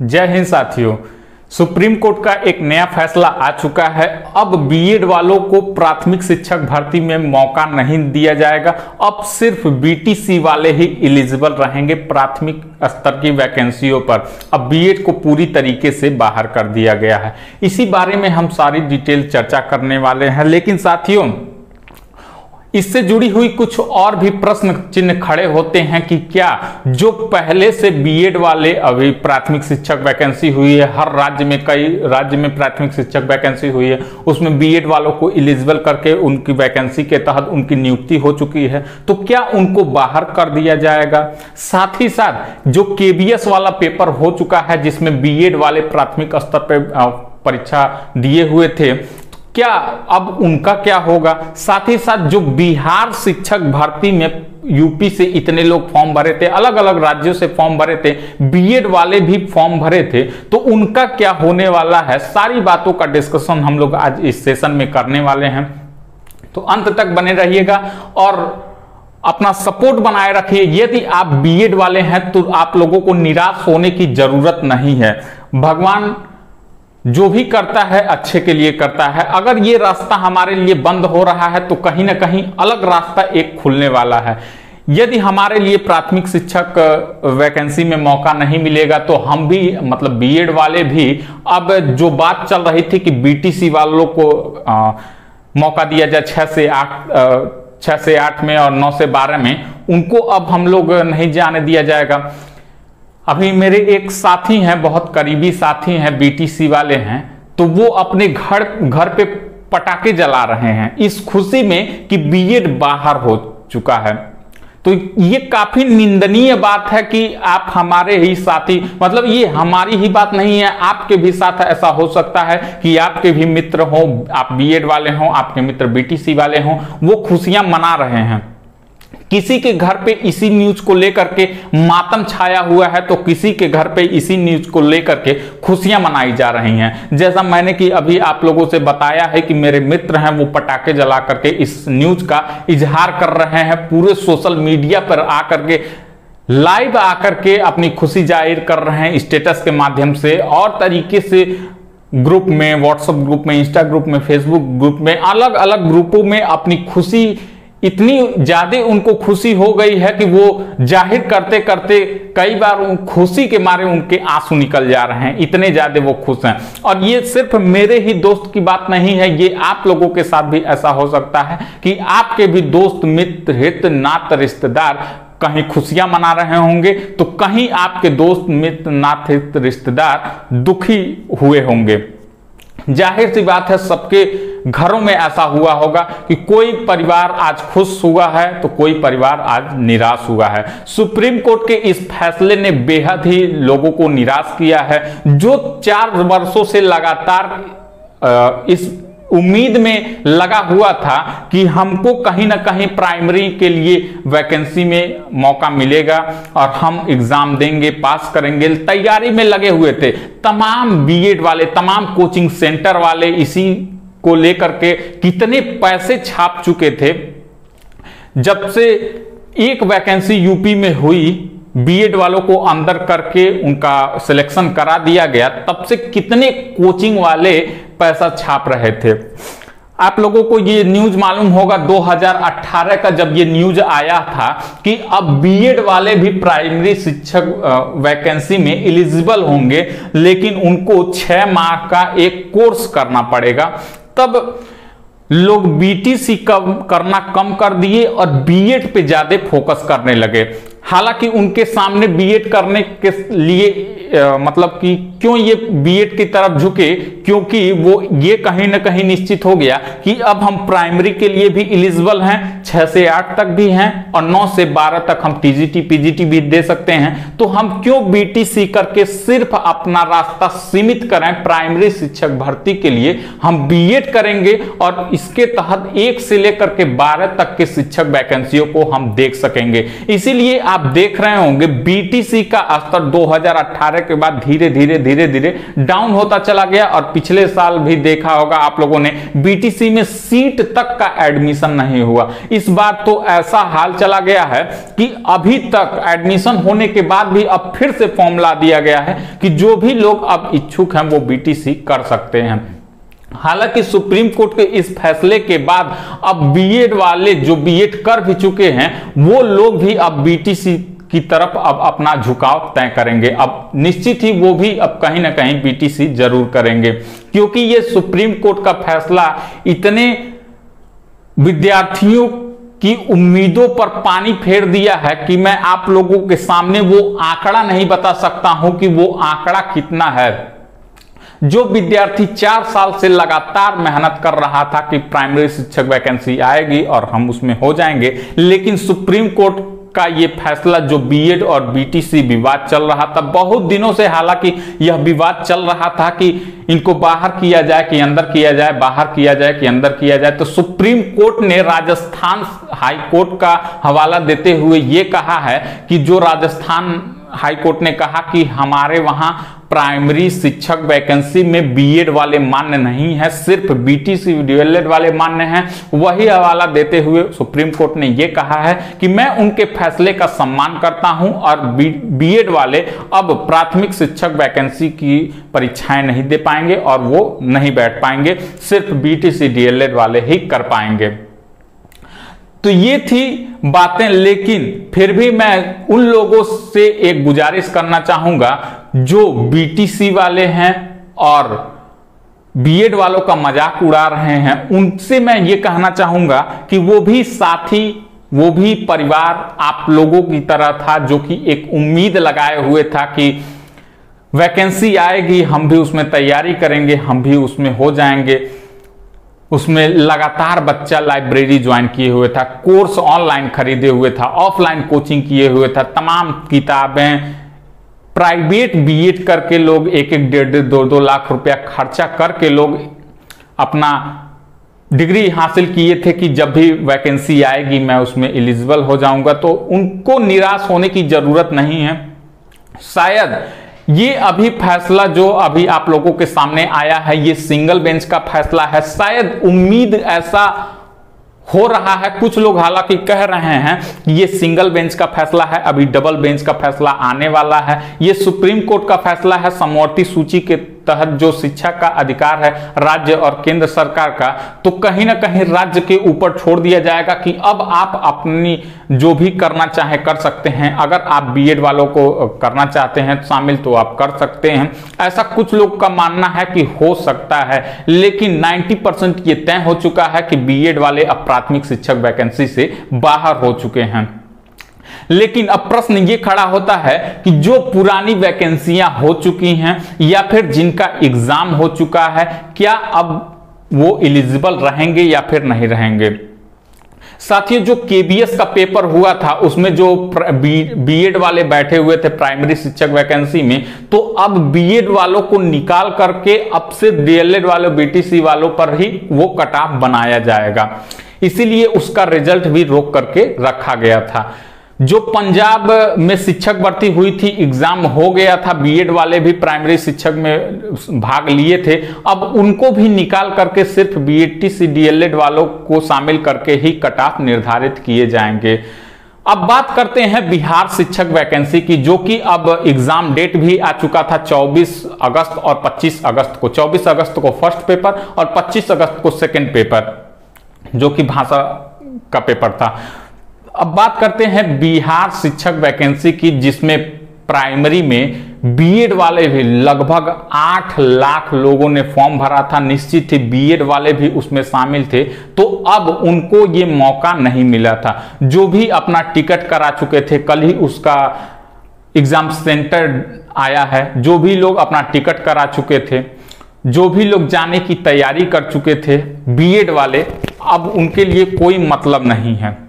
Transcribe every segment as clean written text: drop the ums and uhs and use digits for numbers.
जय हिंद साथियों। Supreme court का एक नया फैसला आ चुका है। अब बीएड वालों को प्राथमिक शिक्षक भर्ती में मौका नहीं दिया जाएगा। अब सिर्फ बीटीसी वाले ही एलिजिबल रहेंगे प्राथमिक स्तर की वैकेंसियों पर। अब बीएड को पूरी तरीके से बाहर कर दिया गया है। इसी बारे में हम सारी डिटेल चर्चा करने वाले हैं। लेकिन साथियों, इससे जुड़ी हुई कुछ और भी प्रश्न चिन्ह खड़े होते हैं कि क्या जो पहले से बीएड वाले, अभी प्राथमिक शिक्षक वैकेंसी हुई है, हर राज्य में, कई राज्य में प्राथमिक शिक्षक वैकेंसी हुई है, उसमें बीएड वालों को एलिजिबल करके उनकी वैकेंसी के तहत उनकी नियुक्ति हो चुकी है, तो क्या उनको बाहर कर दिया जाएगा? साथ ही साथ जो केवीएस वाला पेपर हो चुका है जिसमें बीएड वाले प्राथमिक स्तर पर परीक्षा दिए हुए थे, क्या अब उनका क्या होगा? साथ ही साथ जो बिहार शिक्षक भर्ती में यूपी से इतने लोग फॉर्म भरे थे, अलग अलग राज्यों से फॉर्म भरे थे, बीएड वाले भी फॉर्म भरे थे, तो उनका क्या होने वाला है? सारी बातों का डिस्कशन हम लोग आज इस सेशन में करने वाले हैं, तो अंत तक बने रहिएगा और अपना सपोर्ट बनाए रखिए। यदि आप बीएड वाले हैं तो आप लोगों को निराश होने की जरूरत नहीं है। भगवान जो भी करता है अच्छे के लिए करता है। अगर ये रास्ता हमारे लिए बंद हो रहा है तो कहीं ना कहीं अलग रास्ता एक खुलने वाला है। यदि हमारे लिए प्राथमिक शिक्षक वैकेंसी में मौका नहीं मिलेगा तो हम भी, मतलब बीएड वाले भी, अब जो बात चल रही थी कि बीटीसी वालों को मौका दिया जाए 6 से 8 में और 9 से 12 में, उनको अब हम लोग नहीं जाने दिया जाएगा। अभी मेरे एक साथी हैं, बहुत करीबी साथी हैं, बीटीसी वाले हैं, तो वो अपने घर पे पटाखे जला रहे हैं इस खुशी में कि बीएड बाहर हो चुका है। तो ये काफी निंदनीय बात है कि आप हमारे ही साथी, मतलब ये हमारी ही बात नहीं है, आपके भी साथ ऐसा हो सकता है कि आपके भी मित्र हों, आप बीएड वाले हों, आपके मित्र बीटीसी वाले हों, वो खुशियां मना रहे हैं। किसी के घर पे इसी न्यूज को लेकर के मातम छाया हुआ है तो किसी के घर पे इसी न्यूज को लेकर के खुशियां मनाई जा रही हैं। जैसा मैंने कि अभी आप लोगों से बताया है कि मेरे मित्र हैं, वो पटाखे जला करके इस न्यूज का इजहार कर रहे हैं, पूरे सोशल मीडिया पर आकर के, लाइव आकर के अपनी खुशी जाहिर कर रहे हैं स्टेटस के माध्यम से, और तरीके से ग्रुप में, व्हाट्सएप ग्रुप में, इंस्टा ग्रुप में, फेसबुक ग्रुप में, अलग अलग ग्रुपों में अपनी खुशी, इतनी ज्यादा उनको खुशी हो गई है कि वो जाहिर करते करते कई बार खुशी के मारे उनके आंसू निकल जा रहे हैं, इतने ज्यादा वो खुश हैं। और ये सिर्फ मेरे ही दोस्त की बात नहीं है, ये आप लोगों के साथ भी ऐसा हो सकता है कि आपके भी दोस्त, मित्र, हित, नात, रिश्तेदार कहीं खुशियां मना रहे होंगे तो कहीं आपके दोस्त, मित्र, नात, हित, रिश्तेदार दुखी हुए होंगे। जाहिर सी बात है, सबके घरों में ऐसा हुआ होगा कि कोई परिवार आज खुश हुआ है तो कोई परिवार आज निराश हुआ है। सुप्रीम कोर्ट के इस फैसले ने बेहद ही लोगों को निराश किया है, जो 4 वर्षों से लगातार इस उम्मीद में लगा हुआ था कि हमको कहीं ना कहीं प्राइमरी के लिए वैकेंसी में मौका मिलेगा और हम एग्जाम देंगे, पास करेंगे, तैयारी में लगे हुए थे। तमाम बीएड वाले, तमाम कोचिंग सेंटर वाले इसी को लेकर के कितने पैसे छाप चुके थे। जब से एक वैकेंसी यूपी में हुई, बीएड वालों को अंदर करके उनका सिलेक्शन करा दिया गया, तब से कितने कोचिंग वाले पैसा छाप रहे थे। आप लोगों को ये न्यूज मालूम होगा 2018 का, जब ये न्यूज आया था कि अब बीएड वाले भी प्राइमरी शिक्षक वैकेंसी में एलिजिबल होंगे, लेकिन उनको 6 माह का एक कोर्स करना पड़ेगा, तब लोग बीटीसी करना कम कर दिए और बीएड पे ज्यादा फोकस करने लगे। हालांकि उनके सामने बीएड करने के लिए मतलब कि क्यों ये बीएड की तरफ झुके, क्योंकि वो ये कहीं ना कहीं निश्चित हो गया कि अब हम प्राइमरी के लिए भी एलिजिबल हैं, 6 से 8 तक भी हैं और 9 से 12 तक हम टीजीटी, पीजीटी भी दे सकते हैं, तो हम क्यों बीटीसी करके सिर्फ अपना रास्ता सीमित करें प्राइमरी शिक्षक भर्ती के लिए, हम बीएड करेंगे और इसके तहत 1 से लेकर के 12 तक के शिक्षक वैकेंसियों को हम देख सकेंगे। इसीलिए आप देख रहे होंगे बीटीसी का स्तर 2018 के बाद धीरे धीरे डाउन होता चला गया और पिछले साल भी देखा होगा आप लोगों ने बीटीसी में सीट तक का एडमिशन नहीं हुआ। इस बार तो ऐसा हाल चला गया है कि अभी तक एडमिशन होने के बाद भी अब फिर से फॉर्म ला दिया गया है कि जो भी लोग अब इच्छुक हैं वो बीटीसी कर सकते हैं। हालांकि सुप्रीम कोर्ट के इस फैसले के बाद अब बीएड वाले जो बीएड कर भी चुके हैं वो लोग भी अब बीटीसी की तरफ अब अपना झुकाव तय करेंगे। अब निश्चित ही वो भी अब कहीं ना कहीं बीटीसी जरूर करेंगे, क्योंकि ये सुप्रीम कोर्ट का फैसला इतने विद्यार्थियों की उम्मीदों पर पानी फेर दिया है कि मैं आप लोगों के सामने वो आंकड़ा नहीं बता सकता हूं कि वो आंकड़ा कितना है। जो विद्यार्थी 4 साल से लगातार मेहनत कर रहा था कि प्राइमरी शिक्षक वैकेंसी आएगी और हम उसमें हो जाएंगे, लेकिन सुप्रीम कोर्ट का ये फैसला, जो बीएड और बीटीसी विवाद चल रहा था बहुत दिनों से, हालांकि यह विवाद चल रहा था कि इनको बाहर किया जाए कि अंदर किया जाए, बाहर किया जाए कि अंदर किया जाए, तो सुप्रीम कोर्ट ने राजस्थान हाईकोर्ट का हवाला देते हुए ये कहा है कि जो राजस्थान हाईकोर्ट ने कहा कि हमारे वहां प्राइमरी शिक्षक वैकेंसी में बीएड वाले मान्य नहीं है, सिर्फ बीटीसी डीएलएड वाले मान्य हैं, वही हवाला देते हुए सुप्रीम कोर्ट ने यह कहा है कि मैं उनके फैसले का सम्मान करता हूं और बीएड वाले अब प्राथमिक शिक्षक वैकेंसी की परीक्षाएं नहीं दे पाएंगे और वो नहीं बैठ पाएंगे, सिर्फ बीटीसी डीएलएड वाले ही कर पाएंगे। तो ये थी बातें, लेकिन फिर भी मैं उन लोगों से एक गुजारिश करना चाहूंगा जो बीटीसी वाले हैं और बीएड वालों का मजाक उड़ा रहे हैं, उनसे मैं ये कहना चाहूंगा कि वो भी साथी, वो भी परिवार आप लोगों की तरह था जो कि एक उम्मीद लगाए हुए था कि वैकेंसी आएगी, हम भी उसमें तैयारी करेंगे, हम भी उसमें हो जाएंगे। उसमें लगातार बच्चा लाइब्रेरी ज्वाइन किए हुए था, कोर्स ऑनलाइन खरीदे हुए था, ऑफलाइन कोचिंग किए हुए था, तमाम किताबें, प्राइवेट बीएड करके लोग 1-1, 1.5, 2-2 लाख रुपया खर्चा करके लोग अपना डिग्री हासिल किए थे कि जब भी वैकेंसी आएगी मैं उसमें एलिजिबल हो जाऊंगा। तो उनको निराश होने की जरूरत नहीं है। शायद ये अभी फैसला जो अभी आप लोगों के सामने आया है ये सिंगल बेंच का फैसला है, शायद उम्मीद ऐसा हो रहा है, कुछ लोग हालांकि कह रहे हैं कि ये सिंगल बेंच का फैसला है, अभी डबल बेंच का फैसला आने वाला है। ये सुप्रीम कोर्ट का फैसला है, समवर्ती सूची के तहत जो शिक्षा का अधिकार है राज्य और केंद्र सरकार का, तो कहीं ना कहीं राज्य के ऊपर छोड़ दिया जाएगा कि अब आप अपनी जो भी करना चाहे कर सकते हैं, अगर आप बीएड वालों को करना चाहते हैं शामिल तो आप कर सकते हैं। ऐसा कुछ लोग का मानना है कि हो सकता है, लेकिन 90% ये तय हो चुका है कि बीएड वाले अब प्राथमिक शिक्षक वैकेंसी से बाहर हो चुके हैं। लेकिन अब प्रश्न ये खड़ा होता है कि जो पुरानी वैकेंसियां हो चुकी हैं या फिर जिनका एग्जाम हो चुका है, क्या अब वो एलिजिबल रहेंगे या फिर नहीं रहेंगे। साथियों, जो केवीएस का पेपर हुआ था उसमें जो बीएड वाले बैठे हुए थे प्राइमरी शिक्षक वैकेंसी में, तो अब बीएड वालों को निकाल करके अब से डीएलएड वालों, बीटीसी वालों पर ही वो कटाव बनाया जाएगा, इसीलिए उसका रिजल्ट भी रोक करके रखा गया था। जो पंजाब में शिक्षक भर्ती हुई थी, एग्जाम हो गया था, बीएड वाले भी प्राइमरी शिक्षक में भाग लिए थे, अब उनको भी निकाल करके सिर्फ बीटीसी डीएलएड वालों को शामिल करके ही कट ऑफ निर्धारित किए जाएंगे। अब बात करते हैं बिहार शिक्षक वैकेंसी की, जो कि अब एग्जाम डेट भी आ चुका था 24 अगस्त और 25 अगस्त को। 24 अगस्त को फर्स्ट पेपर और 25 अगस्त को सेकेंड पेपर, जो कि भाषा का पेपर था। अब बात करते हैं बिहार शिक्षक वैकेंसी की, जिसमें प्राइमरी में बीएड वाले भी लगभग 8 लाख लोगों ने फॉर्म भरा था। निश्चित ही बीएड वाले भी उसमें शामिल थे, तो अब उनको ये मौका नहीं मिला था। जो भी अपना टिकट करा चुके थे, कल ही उसका एग्जाम सेंटर आया है, जो भी लोग अपना टिकट करा चुके थे, जो भी लोग जाने की तैयारी कर चुके थे बीएड वाले, अब उनके लिए कोई मतलब नहीं है,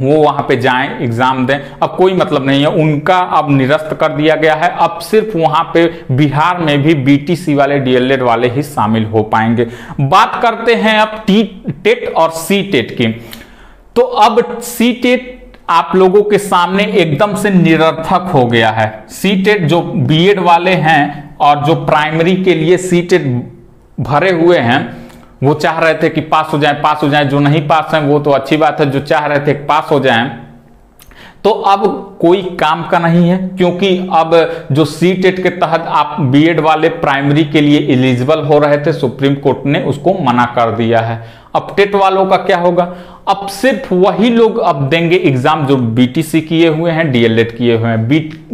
वो वहां पे जाएं, एग्जाम दें, अब कोई मतलब नहीं है, उनका अब निरस्त कर दिया गया है। अब सिर्फ वहां पे बिहार में भी बीटीसी वाले, डीएलएड वाले ही शामिल हो पाएंगे। बात करते हैं अब टीटेट और सीटेट की। तो अब सीटेट आप लोगों के सामने एकदम से निरर्थक हो गया है। सीटेट जो बीएड वाले हैं और जो प्राइमरी के लिए सीटेट भरे हुए हैं वो चाह रहे थे कि पास हो जाएं, जो नहीं पास हैं वो तो अच्छी बात है, जो चाह रहे थे पास हो जाएं, तो अब कोई काम का नहीं है, क्योंकि अब जो सीटेट के तहत आप बीएड वाले प्राइमरी के लिए एलिजिबल हो रहे थे, सुप्रीम कोर्ट ने उसको मना कर दिया है। अब टेट वालों का क्या होगा? अब सिर्फ वही लोग अब देंगे एग्जाम जो बीटीसी किए हुए हैं, डीएलएड किए हुए हैं।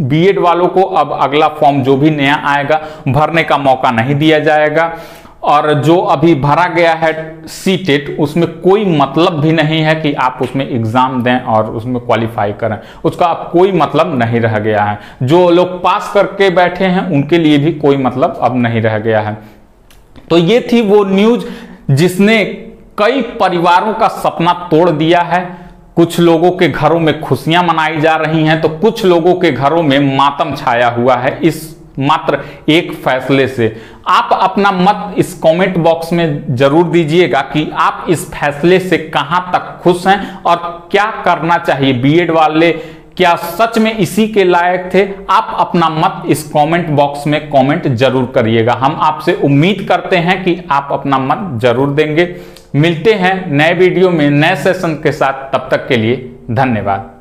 बीएड वालों को अब अगला फॉर्म जो भी नया आएगा भरने का मौका नहीं दिया जाएगा, और जो अभी भरा गया है सीटेट उसमें कोई मतलब भी नहीं है कि आप उसमें एग्जाम दें और उसमें क्वालिफाई करें, उसका अब कोई मतलब नहीं रह गया है। जो लोग पास करके बैठे हैं उनके लिए भी कोई मतलब अब नहीं रह गया है। तो ये थी वो न्यूज़ जिसने कई परिवारों का सपना तोड़ दिया है। कुछ लोगों के घरों में खुशियां मनाई जा रही हैं तो कुछ लोगों के घरों में मातम छाया हुआ है इस मात्र एक फैसले से। आप अपना मत इस कमेंट बॉक्स में जरूर दीजिएगा कि आप इस फैसले से कहां तक खुश हैं और क्या करना चाहिए। बीएड वाले क्या सच में इसी के लायक थे? आप अपना मत इस कमेंट बॉक्स में कमेंट जरूर करिएगा। हम आपसे उम्मीद करते हैं कि आप अपना मत जरूर देंगे। मिलते हैं नए वीडियो में नए सेशन के साथ, तब तक के लिए धन्यवाद।